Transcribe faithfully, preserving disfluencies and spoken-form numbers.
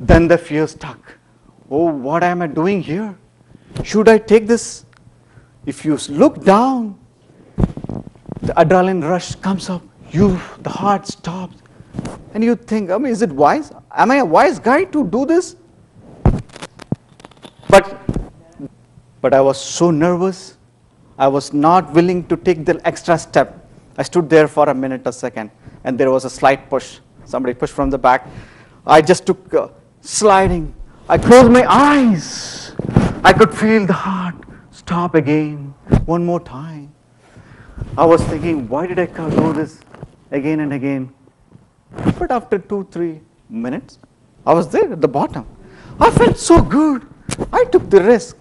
Then the fear struck. Oh, what am I doing here? Should I take this? If you look down, the adrenaline rush comes up. You, the heart stops. And you think, I mean, is it wise? Am I a wise guy to do this? But, but I was so nervous. I was not willing to take the extra step. I stood there for a minute, a second, and there was a slight push. Somebody pushed from the back. I just took uh, sliding. I closed my eyes. I could feel the heart stop again, one more time. I was thinking, why did I do this again and again? But after two, three minutes, I was there at the bottom. I felt so good. I took the risk.